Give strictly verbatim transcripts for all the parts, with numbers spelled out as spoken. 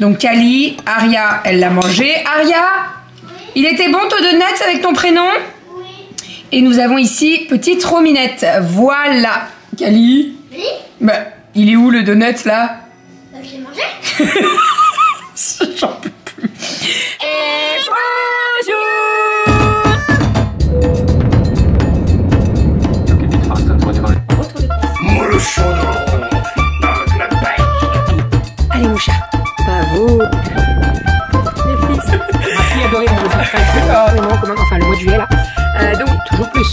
Donc Kali, Aria, elle l'a mangé. Aria, il était bon ton donut avec ton prénom? Oui. Et nous avons ici petite Rominette. Voilà. Kali? Oui. Bah, il est où le donut là? Bah, je l'ai mangé. J'en peux plus. Et bonjour. Molochon. Allez mon chat, bravo. Les fils. Ma fille adorait mon chat. Enfin, le moment, enfin le mois de juillet là. Euh, donc toujours plus.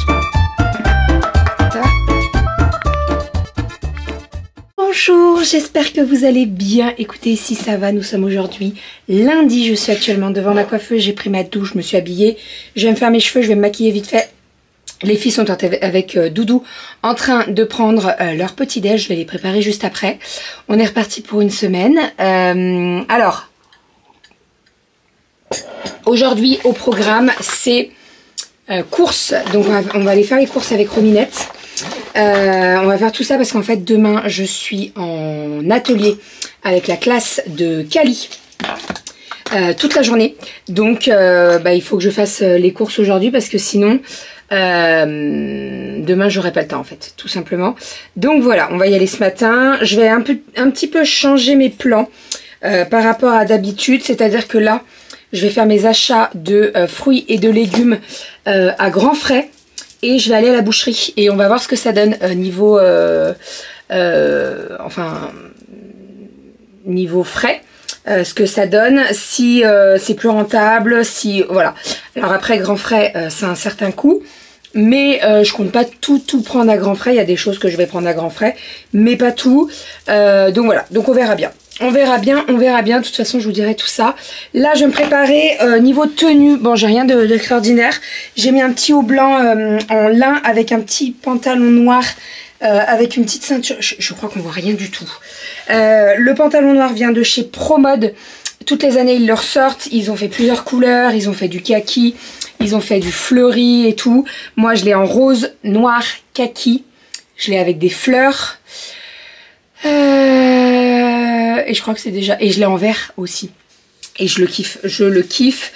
Ça va? Bonjour, j'espère que vous allez bien. Écoutez, si ça va, nous sommes aujourd'hui lundi. Je suis actuellement devant ma coiffeuse. J'ai pris ma douche, je me suis habillée. Je vais me faire mes cheveux, je vais me maquiller vite fait. Les filles sont avec Doudou en train de prendre leur petit déj. Je vais les préparer juste après. On est reparti pour une semaine. Euh, alors, aujourd'hui au programme, c'est euh, courses. Donc on va, on va aller faire les courses avec Rominette. Euh, on va faire tout ça parce qu'en fait demain, je suis en atelier avec la classe de Kali. Euh, toute la journée. Donc euh, bah, il faut que je fasse les courses aujourd'hui parce que sinon euh, demain j'aurai pas le temps en fait, tout simplement. Donc voilà, on va y aller ce matin. Je vais un, peu, un petit peu changer mes plans euh, par rapport à d'habitude, c'est-à-dire que là je vais faire mes achats de euh, fruits et de légumes euh, à Grand Frais et je vais aller à la boucherie et on va voir ce que ça donne euh, niveau euh, euh, enfin niveau frais. Euh, ce que ça donne, si euh, c'est plus rentable, si... Voilà. Alors après, Grand Frais, euh, c'est un certain coût. Mais euh, je compte pas tout, tout prendre à Grand Frais. Il y a des choses que je vais prendre à Grand Frais, mais pas tout. Euh, donc voilà. Donc on verra bien. On verra bien, on verra bien. De toute façon, je vous dirai tout ça. Là, je vais me préparer euh, niveau tenue. Bon, j'ai rien d'extraordinaire. De, de j'ai mis un petit haut blanc euh, en lin avec un petit pantalon noir. Euh, avec une petite ceinture, je, je crois qu'on voit rien du tout. Euh, le pantalon noir vient de chez Promode. Toutes les années ils le ressortent, ils ont fait plusieurs couleurs, ils ont fait du kaki, ils ont fait du fleuri et tout. Moi je l'ai en rose, noir, kaki, je l'ai avec des fleurs. Euh, et je crois que c'est déjà... Et je l'ai en vert aussi. Et je le kiffe, je le kiffe.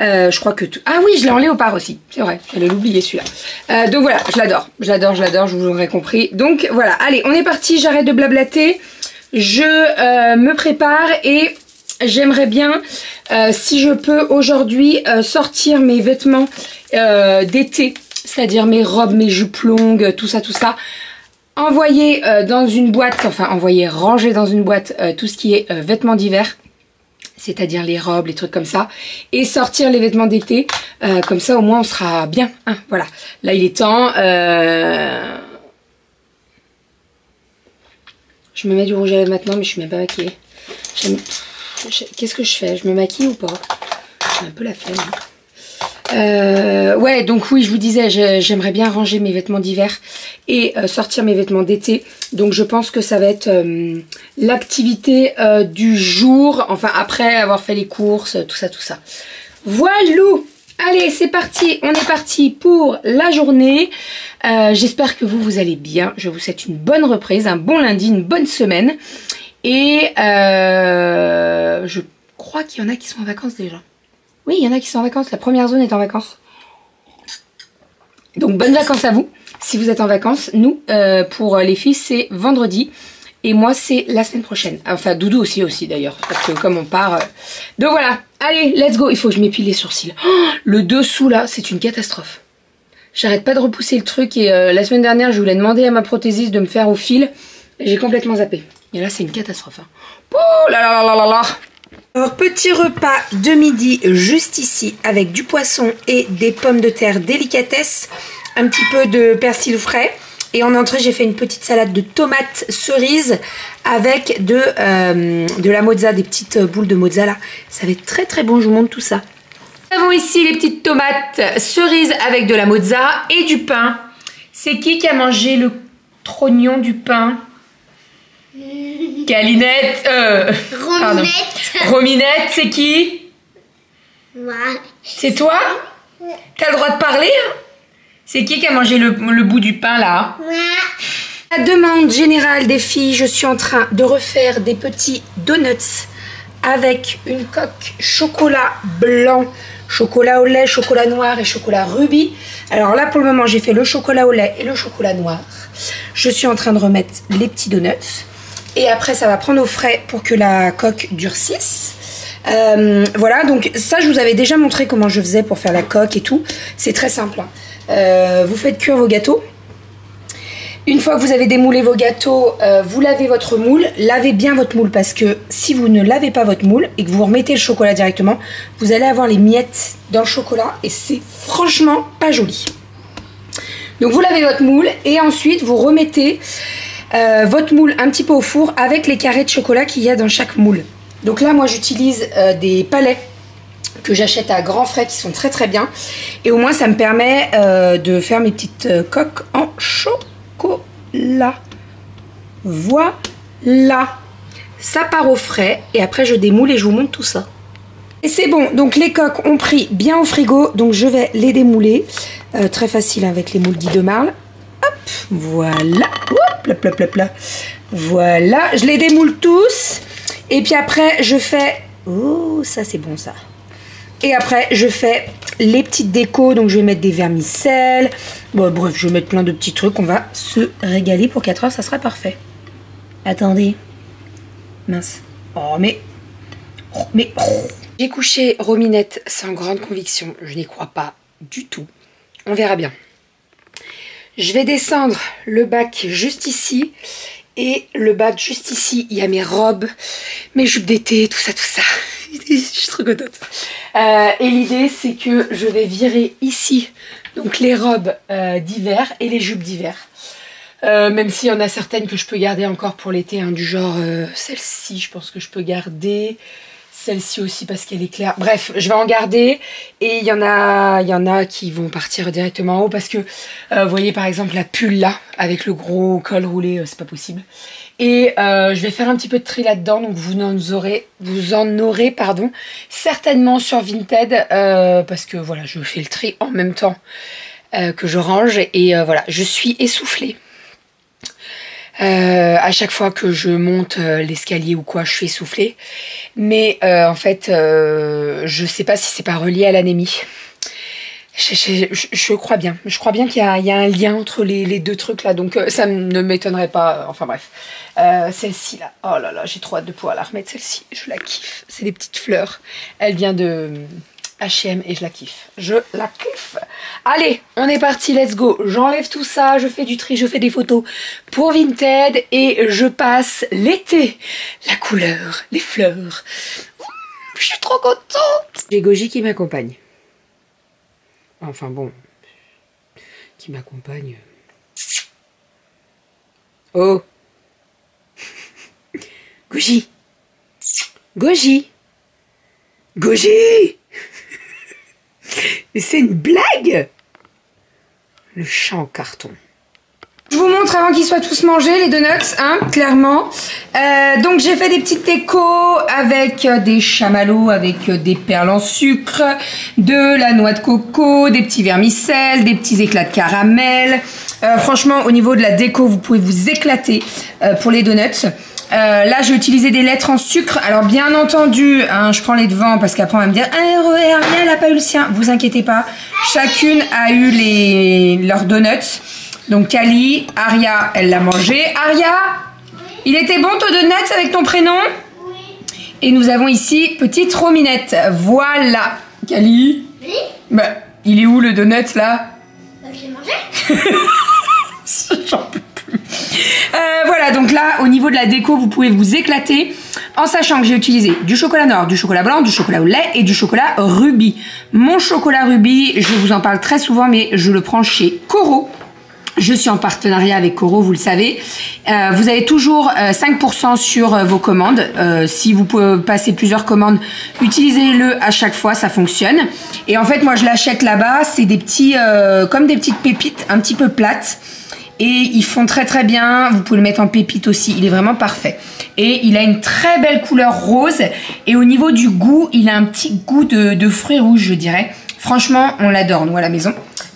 Euh, je crois que tout... Ah oui, je l'ai en léopard aussi, c'est vrai, j'allais l'oublier celui-là. Euh, donc voilà, je l'adore, je l'adore, je l'adore, je vous l'aurais compris. Donc voilà, allez, on est parti, j'arrête de blablater. Je euh, me prépare et j'aimerais bien, euh, si je peux aujourd'hui, euh, sortir mes vêtements euh, d'été. C'est-à-dire mes robes, mes jupes longues, tout ça, tout ça. Envoyer euh, dans une boîte, enfin envoyer, ranger dans une boîte euh, tout ce qui est euh, vêtements d'hiver. C'est-à-dire les robes, les trucs comme ça, et sortir les vêtements d'été, euh, comme ça au moins on sera bien, hein, voilà. Là il est temps, euh... je me mets du rouge à lèvres maintenant, mais je suis même pas maquillée. Qu'est-ce que je fais? Je me maquille ou pas? J'ai un peu la flemme. Hein. Euh, ouais, donc oui, je vous disais, j'aimerais bien ranger mes vêtements d'hiver et euh, sortir mes vêtements d'été. Donc je pense que ça va être euh, l'activité euh, du jour, enfin après avoir fait les courses, tout ça, tout ça. Voilou! Allez, c'est parti, on est parti pour la journée. Euh, j'espère que vous, vous allez bien. Je vous souhaite une bonne reprise, un bon lundi, une bonne semaine. Et euh, je crois qu'il y en a qui sont en vacances déjà. Oui, il y en a qui sont en vacances. La première zone est en vacances. Donc, bonnes vacances à vous. Si vous êtes en vacances, nous, euh, pour les filles, c'est vendredi. Et moi, c'est la semaine prochaine. Enfin, Doudou aussi, aussi d'ailleurs. Parce que comme on part... Euh... Donc, voilà. Allez, let's go. Il faut que je m'épile les sourcils. Oh, le dessous, là, c'est une catastrophe. J'arrête pas de repousser le truc. Et euh, la semaine dernière, je voulais demander à ma prothésiste de me faire au fil. J'ai complètement zappé. Et là, c'est une catastrophe. Hein. Pouh là là là là là. Alors, petit repas de midi juste ici avec du poisson et des pommes de terre délicatesse, un petit peu de persil frais et en entrée j'ai fait une petite salade de tomates cerises avec de, euh, de la mozza, des petites boules de mozza là, ça va être très très bon, je vous montre tout ça. Nous avons ici les petites tomates cerises avec de la mozza et du pain. C'est qui qui a mangé le trognon du pain? Calinette, euh, Rominette. Pardon. Rominette, c'est qui? Moi. C'est toi? T'as le droit de parler? C'est qui qui a mangé le, le bout du pain là? Moi. La demande générale des filles, je suis en train de refaire des petits donuts avec une coque chocolat blanc, chocolat au lait, chocolat noir et chocolat rubis. Alors là, pour le moment, j'ai fait le chocolat au lait et le chocolat noir. Je suis en train de remettre les petits donuts. Et après, ça va prendre au frais pour que la coque durcisse. Euh, voilà, donc ça, je vous avais déjà montré comment je faisais pour faire la coque et tout. C'est très simple. Euh, vous faites cuire vos gâteaux. Une fois que vous avez démoulé vos gâteaux, euh, vous lavez votre moule. Lavez bien votre moule parce que si vous ne lavez pas votre moule et que vous remettez le chocolat directement, vous allez avoir les miettes dans le chocolat et c'est franchement pas joli. Donc vous lavez votre moule et ensuite vous remettez euh, votre moule un petit peu au four avec les carrés de chocolat qu'il y a dans chaque moule. Donc là, moi, j'utilise euh, des palets que j'achète à Grand Frais qui sont très très bien. Et au moins, ça me permet euh, de faire mes petites euh, coques en chocolat. Là, voilà, ça part au frais et après je démoule et je vous montre tout ça. Et c'est bon, donc les coques ont pris bien au frigo, donc je vais les démouler, euh, très facile avec les moules Guy Demarle. Hop, voilà, hop, là, là, là, là. Voilà, je les démoule tous et puis après je fais, oh ça c'est bon ça. Et après, je fais les petites décos. Donc, je vais mettre des vermicelles. Bon, bref, je vais mettre plein de petits trucs. On va se régaler pour quatre heures. Ça sera parfait. Attendez. Mince. Oh, mais... Oh, mais... Oh. J'ai couché Rominette sans grande conviction. Je n'y crois pas du tout. On verra bien. Je vais descendre le bac juste ici. Et le bac juste ici, il y a mes robes, mes jupes d'été, tout ça, tout ça. Je suis trop contente. Euh, et l'idée, c'est que je vais virer ici, donc les robes euh, d'hiver et les jupes d'hiver. Euh, même s'il y en a certaines que je peux garder encore pour l'été, hein, du genre euh, celle-ci, je pense que je peux garder. Celle-ci aussi parce qu'elle est claire. Bref, je vais en garder. Et il y en a, il y en a qui vont partir directement en haut parce que, euh, vous voyez par exemple la pull là, avec le gros col roulé, euh, c'est pas possible. Et euh, je vais faire un petit peu de tri là-dedans. Donc vous en aurez, vous en aurez, pardon, certainement sur Vinted euh, parce que voilà, je fais le tri en même temps euh, que je range. Et euh, voilà, je suis essoufflée. Euh, à chaque fois que je monte euh, l'escalier ou quoi, je suis essoufflée. Mais euh, en fait, euh, je sais pas si c'est pas relié à l'anémie. Je, je, je, je crois bien. Je crois bien qu'il y a, il y a un lien entre les, les deux trucs là. Donc euh, ça ne m'étonnerait pas. Euh, enfin bref. Euh, celle-ci là. Oh là là, j'ai trop hâte de pouvoir la remettre. Celle-ci, je la kiffe. C'est des petites fleurs. Elle vient de H et M et je la kiffe. Je la kiffe. Allez, on est parti, let's go. J'enlève tout ça, je fais du tri, je fais des photos pour Vinted et je passe l'été. La couleur, les fleurs. Je suis trop contente. J'ai Goji qui m'accompagne. Enfin bon, qui m'accompagne. Oh. Goji. Goji. Goji. Mais c'est une blague! Le chat en carton. Je vous montre avant qu'ils soient tous mangés, les donuts, hein, clairement. Euh, donc j'ai fait des petites décos avec des chamallows, avec des perles en sucre, de la noix de coco, des petits vermicelles, des petits éclats de caramel. Euh, franchement, au niveau de la déco, vous pouvez vous éclater euh, pour les donuts. Euh, là, j'ai utilisé des lettres en sucre. Alors, bien entendu, hein, je prends les devants parce qu'après, on va me dire ah, R E R, rien, elle n'a pas eu le sien. Vous inquiétez pas. Chacune a eu les... leurs donuts. Donc, Kali, Aria, elle l'a mangé. Aria, oui. Il était bon ton donuts avec ton prénom? Oui. Et nous avons ici petite Rominette. Voilà. Kali? Oui. Bah, il est où le donut là? Bah, je l'ai mangé. J'en peux plus. Euh, voilà, donc là, au niveau de la déco, vous pouvez vous éclater en sachant que j'ai utilisé du chocolat noir, du chocolat blanc, du chocolat au lait et du chocolat rubis. Mon chocolat rubis, je vous en parle très souvent, mais je le prends chez Coro. Je suis en partenariat avec Coro, vous le savez. Euh, vous avez toujours euh, cinq pour cent sur euh, vos commandes. Euh, si vous pouvez passer plusieurs commandes, utilisez-le à chaque fois, ça fonctionne. Et en fait, moi, je l'achète là-bas. C'est des petits, euh, comme des petites pépites, un petit peu plates. Et ils font très très bien, vous pouvez le mettre en pépite aussi, il est vraiment parfait. Et il a une très belle couleur rose. Et au niveau du goût, il a un petit goût de, de fruits rouges, je dirais. Franchement, on l'adore, nous, à la maison.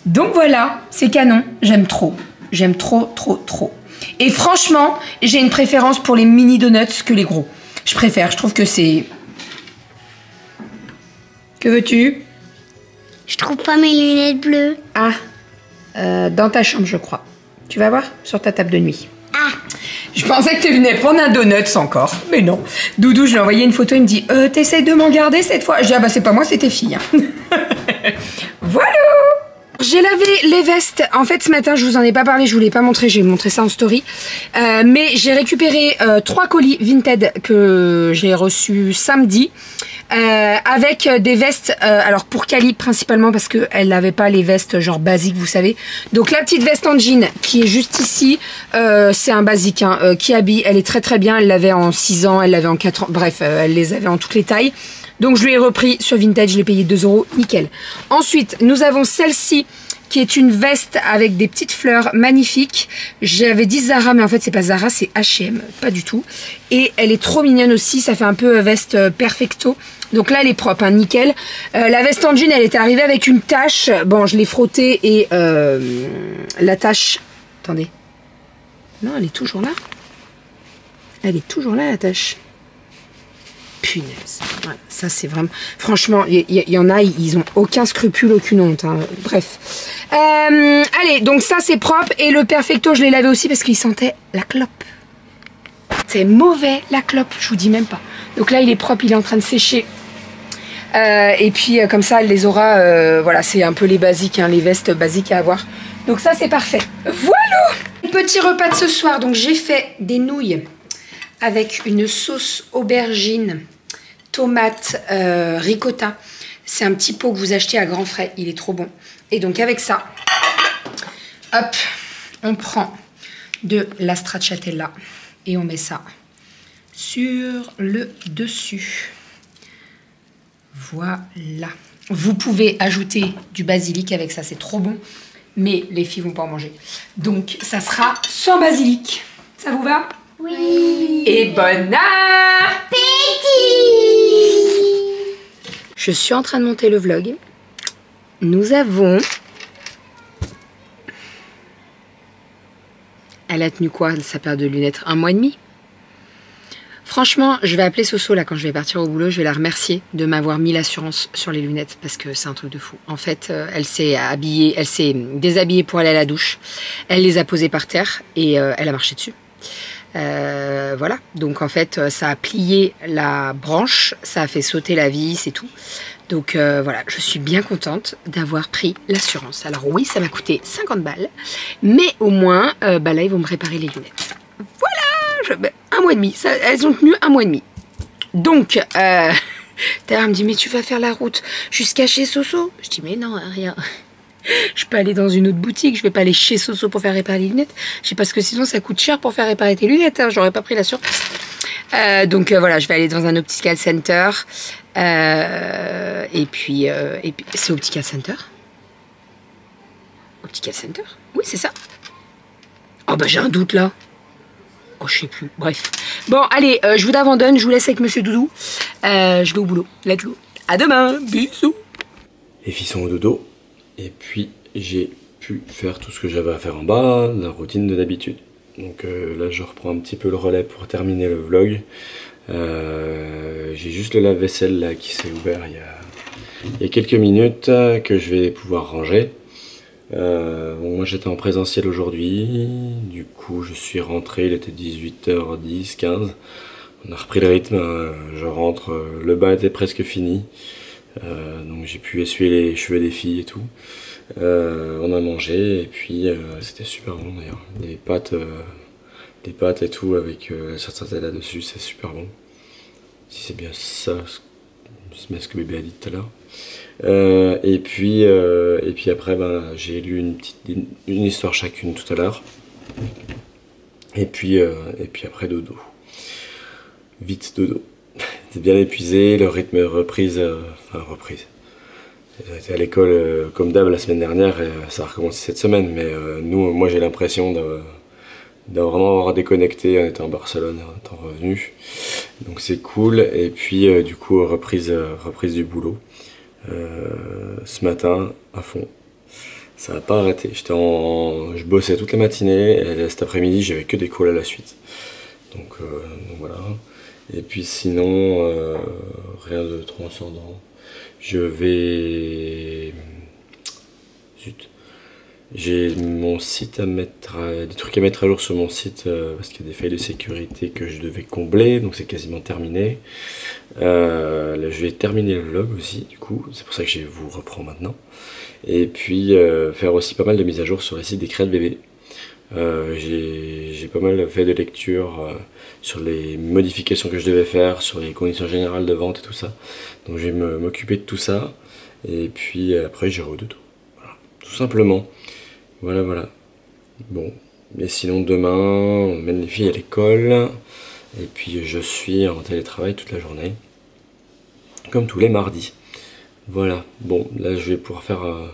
Donc voilà, c'est canon, j'aime trop. J'aime trop, trop, trop. Et franchement, j'ai une préférence pour les mini donuts que les gros. Je préfère, je trouve que c'est Que veux-tu? Je trouve pas mes lunettes bleues. Ah, euh, dans ta chambre, je crois. Tu vas voir, sur ta table de nuit. Ah. Je pensais que tu venais prendre un donut encore, mais non. Doudou, je lui ai envoyé une photo, il me dit euh, « T'essayes de m'en garder cette fois ?» Je dis « Ah bah c'est pas moi, c'est tes filles. Hein. » Voilà. J'ai lavé les vestes. En fait, ce matin, je vous en ai pas parlé, je vous l'ai pas montré, j'ai montré ça en story. Euh, mais j'ai récupéré euh, trois colis Vinted que j'ai reçus samedi. Euh, avec des vestes, euh, alors pour Kali principalement parce qu'elle n'avait pas les vestes genre basiques, vous savez. Donc la petite veste en jean qui est juste ici, euh, c'est un basique, hein, euh, qui habille, elle est très très bien, elle l'avait en six ans, elle l'avait en quatre ans, bref, euh, elle les avait en toutes les tailles. Donc je lui ai repris sur Vinted, je l'ai payé deux euros, nickel. Ensuite, nous avons celle-ci qui est une veste avec des petites fleurs magnifiques. J'avais dit Zara, mais en fait c'est pas Zara, c'est H et M, pas du tout. Et elle est trop mignonne aussi, ça fait un peu veste perfecto. Donc là elle est propre, hein, nickel. Euh, la veste en jean, elle était arrivée avec une tache. Bon, je l'ai frottée et euh, la tache... Attendez. Non, elle est toujours là. Elle est toujours là, la tache. Punaise. Voilà, ça c'est vraiment... Franchement, il y, y, y en a, ils n'ont aucun scrupule, aucune honte. Hein. Bref. Euh, allez, donc ça c'est propre. Et le perfecto, je l'ai lavé aussi parce qu'il sentait la clope. C'est mauvais, la clope, je vous dis même pas. Donc là, il est propre, il est en train de sécher. Euh, et puis, euh, comme ça, elle les aura... Euh, voilà, c'est un peu les basiques, hein, les vestes basiques à avoir. Donc ça, c'est parfait. Voilà! Petit repas de ce soir. Donc, j'ai fait des nouilles avec une sauce aubergine, tomate, euh, ricotta. C'est un petit pot que vous achetez à Grand Frais. Il est trop bon. Et donc, avec ça, hop, on prend de la stracciatella. Et on met ça sur le dessus. Voilà. Vous pouvez ajouter du basilic avec ça, c'est trop bon. Mais les filles vont pas en manger. Donc, ça sera sans basilic. Ça vous va? Oui. Et bon appétit! Je suis en train de monter le vlog. Nous avons... Elle a tenu quoi, sa paire de lunettes? Un mois et demi? Franchement, je vais appeler Soso là quand je vais partir au boulot. Je vais la remercier de m'avoir mis l'assurance sur les lunettes parce que c'est un truc de fou. En fait, elle s'est habillée, elle s'est déshabillée pour aller à la douche. Elle les a posées par terre et euh, elle a marché dessus. Euh, voilà, donc en fait, ça a plié la branche, ça a fait sauter la vis et tout. Donc euh, voilà, je suis bien contente d'avoir pris l'assurance. Alors oui, ça m'a coûté cinquante balles, mais au moins, euh, bah là, ils vont me réparer les lunettes. Voilà, je... bah, un mois et demi, ça, elles ont tenu un mois et demi. Donc, euh... d'ailleurs, elle me dit, mais tu vas faire la route jusqu'à chez Soso? Je dis, mais non, rien. Je peux aller dans une autre boutique, je vais pas aller chez Soso pour faire réparer les lunettes. Je sais parce que sinon, ça coûte cher pour faire réparer tes lunettes, hein, j'aurais pas pris l'assurance. Euh, donc euh, voilà, je vais aller dans un optical center. Euh, et puis, euh, puis c'est optical center. Optical center? Oui, c'est ça. Oh bah j'ai un doute là. Oh, je sais plus. Bref. Bon, allez, euh, je vous abandonne, je vous laisse avec Monsieur Doudou. Euh, je vais au boulot. Let's go. À demain. Bisous. Les filles sont au dodo. Et puis j'ai pu faire tout ce que j'avais à faire en bas, la routine de d'habitude. Donc euh, là je reprends un petit peu le relais pour terminer le vlog. Euh, j'ai juste le lave-vaisselle là qui s'est ouvert il y, a, il y a quelques minutes que je vais pouvoir ranger. Euh, bon, moi j'étais en présentiel aujourd'hui, du coup je suis rentré, il était dix-huit heures dix, quinze. On a repris le rythme, hein. Je rentre, le bain était presque fini. Euh, donc j'ai pu essuyer les cheveux des filles et tout. Euh, on a mangé et puis euh, c'était super bon d'ailleurs. Des pâtes, euh, des pâtes et tout avec euh, la stracciatella dessus, c'est super bon. Si c'est bien ça, c'est ce que bébé a dit tout à l'heure. Euh, et puis euh, et puis après ben, j'ai lu une petite une, une histoire chacune tout à l'heure. Et puis euh, et puis après dodo. Vite dodo. J'étais bien épuisé, le rythme reprise, euh, enfin reprise. J'étais à l'école euh, comme d'hab la semaine dernière et euh, ça a recommencé cette semaine. Mais euh, nous, moi j'ai l'impression de, de vraiment avoir déconnecté en étant à Barcelone, en étant revenu. Donc c'est cool. Et puis euh, du coup reprise, euh, reprise du boulot. Euh, ce matin à fond, ça n'a pas arrêté. J'étais en, en, je bossais toute la matinée et cet après-midi j'avais que des calls à la suite. Donc, euh, donc voilà. Et puis sinon, euh, rien de transcendant. Je vais... Zut. J'ai mon site à mettre, à... des trucs à mettre à jour sur mon site euh, parce qu'il y a des failles de sécurité que je devais combler, donc c'est quasiment terminé. Euh, là, je vais terminer le vlog aussi, du coup, c'est pour ça que je vous reprends maintenant. Et puis euh, faire aussi pas mal de mises à jour sur les sites des CréasdeBB. Euh, j'ai pas mal fait de lectures euh, sur les modifications que je devais faire, sur les conditions générales de vente et tout ça. Donc je vais m'occuper de tout ça et puis après j'irai au Doudou. Voilà, tout simplement. Voilà, voilà. Bon, mais sinon demain, on mène les filles à l'école, et puis je suis en télétravail toute la journée, comme tous les mardis. Voilà, bon, là je vais pouvoir faire euh,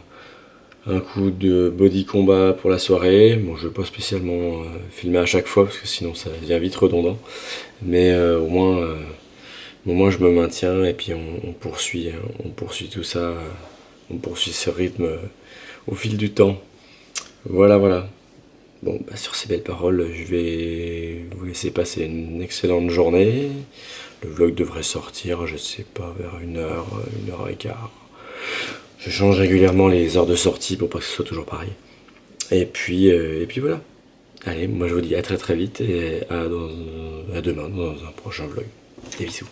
un coup de body combat pour la soirée. Bon, je ne vais pas spécialement euh, filmer à chaque fois, parce que sinon ça devient vite redondant, mais euh, au moins, euh, au moins je me maintiens, et puis on, on poursuit, hein, on poursuit tout ça, euh, on poursuit ce rythme euh, au fil du temps. Voilà, voilà. Bon, bah sur ces belles paroles, je vais vous laisser passer une excellente journée. Le vlog devrait sortir, je sais pas, vers une heure, une heure et quart. Je change régulièrement les heures de sortie pour pas que ce soit toujours pareil. Et puis, euh, et puis voilà. Allez, moi je vous dis à très très vite et à, dans, à demain dans un prochain vlog. Des bisous.